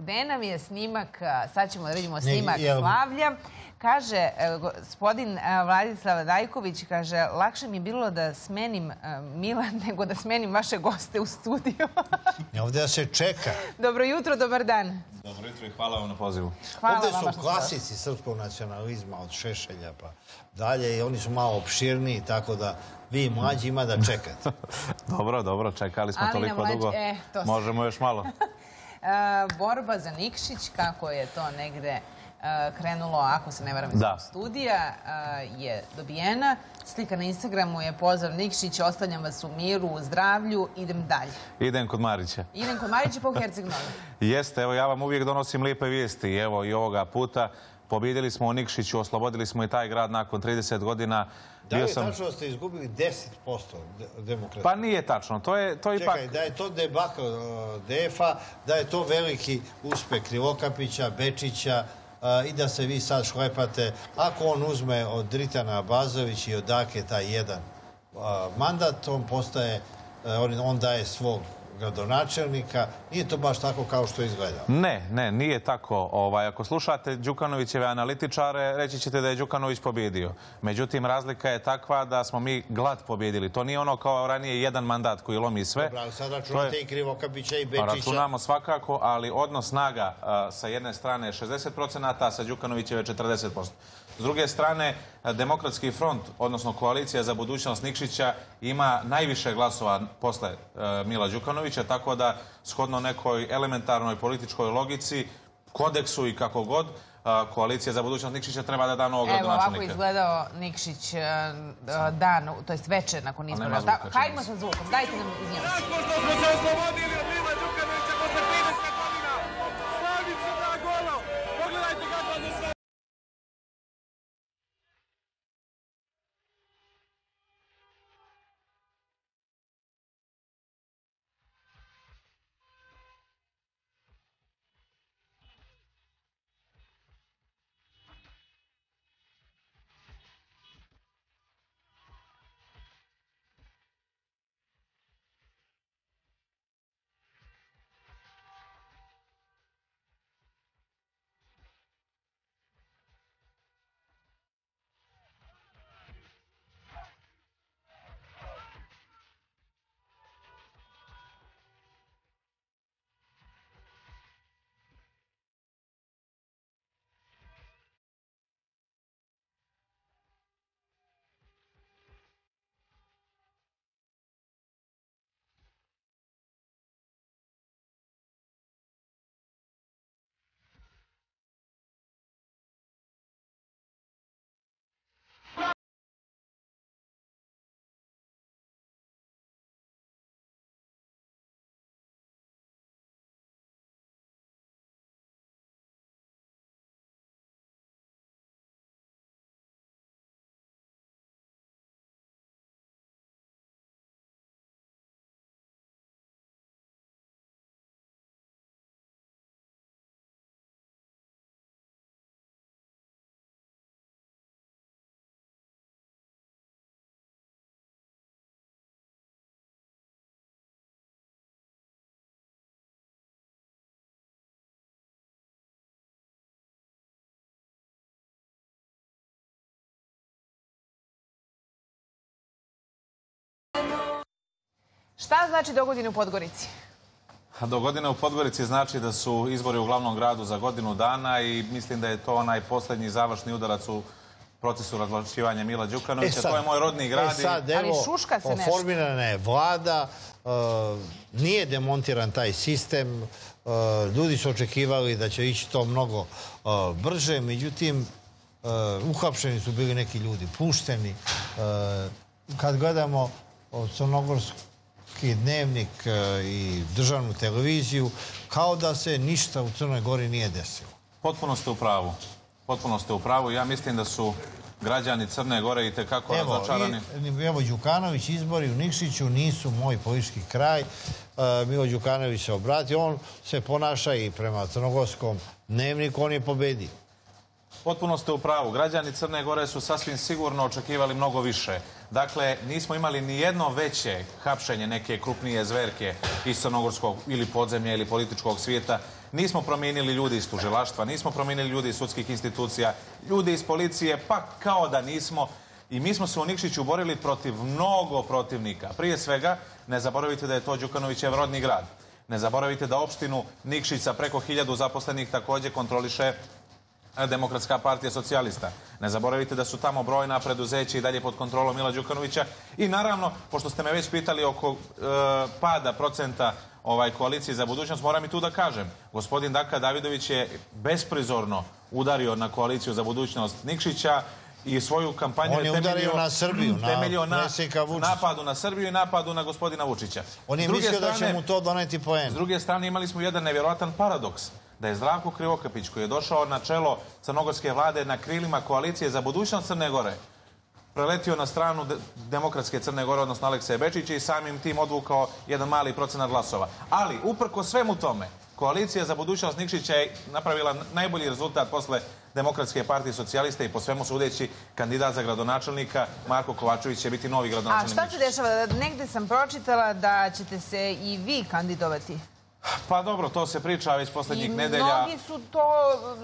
Gde nam je snimak, sad ćemo da vidimo snimak slavlja. Kaže, gospodin Vladislav Dajković, kaže, lakše mi je bilo da smenim Milan nego da smenim vaše goste u studiju. Ovdje se čeka. Dobro jutro, dobar dan. Dobro jutro i hvala vam na pozivu. Ovdje su klasici srpskog nacionalizma od Šešelja pa dalje i oni su malo opširniji, tako da vi mlađi ima da čekate. Dobro, dobro, čekali smo toliko dugo. Možemo još malo. Borba za Nikšić, kako je to negde krenulo, ako se ne varam iz studija, je dobijena. Slika na Instagramu je pozdrav Nikšić, ostavljam vas u miru, u zdravlju, idem dalje. Idem kod Marića. Idem kod Marića po Herceg-Nove. Jeste, evo ja vam uvijek donosim lijepe vijesti. Evo i ovoga puta pobjedili smo u Nikšiću, oslobodili smo i taj grad nakon 30 godina. Da li je tačno da ste izgubili 10% demokrata? Pa nije tačno. Čekaj, da je to debakl DF-a, da je to veliki uspeh Krivokapića, Bečića i da se vi sad šlepate. Ako on uzme od Dritana Abazovića i od Dake taj jedan mandat, on daje svog gradonačelnika. Nije to baš tako kao što je izgledalo. Ne, ne, nije tako. Ako slušate Đukanovićeve analitičare, reći ćete da je Đukanović pobjedio. Međutim, razlika je takva da smo mi glad pobjedili. To nije ono kao ranije jedan mandat koji lomi sve. Dobro, sad računate i Krivokapića i Bečića. Računamo svakako, ali odnos snaga sa jedne strane je 60%, a sa Đukanovićeve 40%. S druge strane, Demokratski front, odnosno koalicija za budućnost Nikšića, ima najviše glasova posle Mila Đukanovića, tako da, shodno nekoj elementarnoj političkoj logici, kodeksu i kako god, koalicija za budućnost Nikšića treba da da novog gradonačelnika. Evo, ovako izgledao Nikšić dan, to jest večer nakon izbora. Hajmo sa zvukom, dajte nam iz njega. Tako što smo se oslobodili od Mila Đukanovića posle 30 godina, slavicu da golo, pogledajte kako ono sve... Šta znači dogodine u Podgorici? Dogodine u Podgorici znači da su izbori u glavnom gradu za godinu dana i mislim da je to onaj posljednji završni udarac u procesu razvlašćivanja Mila Đukanovića. To je moj rodni grad. Ali šuška se nešto. Formirana je vlada, nije demontiran taj sistem, ljudi su očekivali da će ići to mnogo brže, međutim, uhapšeni su bili neki ljudi, pušteni. Kad gledamo Crnogorski Dnevnik i državnu televiziju, kao da se ništa u Crnoj Gori nije desilo. Potpuno ste u pravu. Potpuno ste u pravu. Ja mislim da su građani Crne Gore i tekako razočarani. Evo, Đukanović, izbori u Nikšiću nisu moj politički kraj. Milo Đukanović se obratio. On se ponaša i prema Crnogorskom Dnevniku. On je pobedio. Potpuno ste u pravu. Građani Crne Gore su sasvim sigurno očekivali mnogo više. Dakle, nismo imali ni jedno veće hapšenje neke krupnije zverke iz crnogorskog ili podzemlja ili političkog svijeta Nismo promijenili ljudi iz tužilaštva, nismo promijenili ljudi iz sudskih institucija, ljudi iz policije, pa kao da nismo. I mi smo se u Nikšiću borili protiv mnogo protivnika. Prije svega, ne zaboravite da je to Đukanovićev rodni grad. Ne zaboravite da opštinu Nikšić sa preko 1000 zaposlenih također kontroliše Demokratska partija socijalista. Ne zaboravite da su tamo brojna preduzeća i dalje pod kontrolom Mila Đukanovića. I naravno, pošto ste me već pitali oko pada procenta koalicije za budućnost, moram i tu da kažem. Gospodin Dako Davidović je besprizorno udario na koaliciju za budućnost Nikšića i svoju kampanju on je udario na Srbiju, na napadu na Srbiju i napadu na gospodina Vučića. On je mislio da će mu to doneti poen. S druge strane, imali smo jedan nevjerojatan paradoks, da je Zdravko Krivokapić, koji je došao na čelo crnogorske vlade na krilima koalicije za budućnost Crne Gore, preletio na stranu demokratske Crne Gore, odnosno Alekseja Bečića, i samim tim odvukao jedan mali procenat glasova. Ali, uprko svemu tome, koalicija za budućnost Nikšića je napravila najbolji rezultat posle Demokratske partije socijaliste i po svemu sudeći kandidat za gradonačelnika Marko Kovačović će biti novi gradonačelnik. A šta se dešava? Negde sam pročitala da ćete se i vi kandidovati. Pa dobro, to se priča već poslednjih nedelja. I mnogi su to,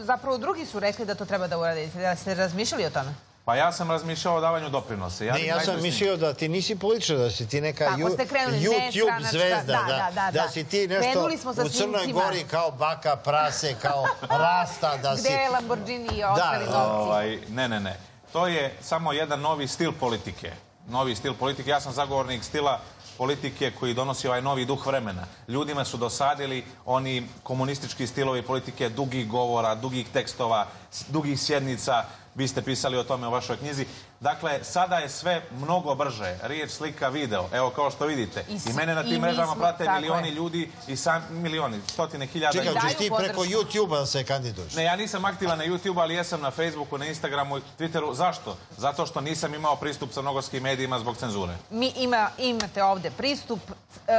zapravo drugi su rekli da to treba da uradite. Da ste razmišljali o tome? Pa ja sam razmišljao o davanju doprinose. Ne, ja sam mislio da ti nisi političar, da si ti neka YouTube zvezda, da si ti nešto u Crnoj Gori kao baka prase, kao rasta, da si... Gde je Lamborghini i ostali novci? Ne. To je samo jedan novi stil politike. Novi stil politike. Ja sam zagovornik stila politike koji donosi ovaj novi duh vremena. Ljudima su dosadili oni komunistički stilovi politike, dugih govora, dugih tekstova, dugih sjednica. Vi ste pisali o tome u vašoj knjizi. Dakle, sada je sve mnogo brže. Riječ, slika, video. Evo, kao što vidite. I mene na tim mrežama prate milioni ljudi i milioni, stotine hiljada ljudi. Čekaj, ćeš ti preko YouTube-a da se kandiduješ? Ne, ja nisam aktivan na YouTube-u, ali jesam na Facebooku, na Instagramu i Twitteru. Zašto? Zato što nisam imao pristup crnogorskim medijima zbog cenzure. Mi imate ovde pristup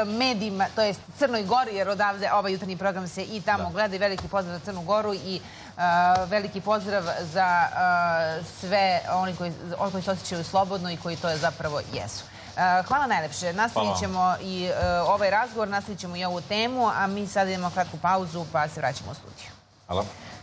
medijima, to je Crnoj Gori, jer odavde ovaj jutarnji program se i tamo gleda i veliki pozdrav za Crnu Goru i veliki pozdrav za sve oni koji se osjećaju slobodno i koji to je zapravo jesu. Hvala najlepše. Nastavit ćemo i ovaj razgovor, nastavit ćemo i ovu temu, a mi sad idemo kratku pauzu pa se vraćamo u studiju. Hvala.